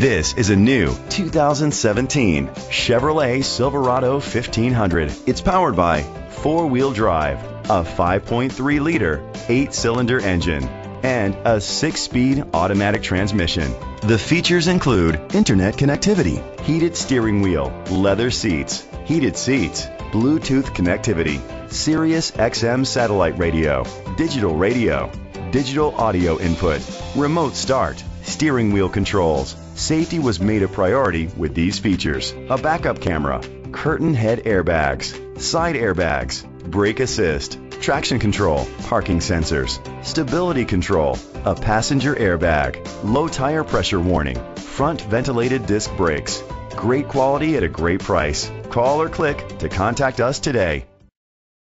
This is a new 2017 Chevrolet Silverado 1500. It's powered by four-wheel drive, a 5.3-liter, 8-cylinder engine, and a 6-speed automatic transmission. The features include internet connectivity, heated steering wheel, leather seats, heated seats, Bluetooth connectivity, Sirius XM satellite radio, digital audio input, remote start, steering wheel controls. Safety was made a priority with these features: a backup camera, curtain head airbags, side airbags, brake assist, traction control, parking sensors, stability control, a passenger airbag, low tire pressure warning, front ventilated disc brakes. Great quality at a great price. Call or click to contact us today.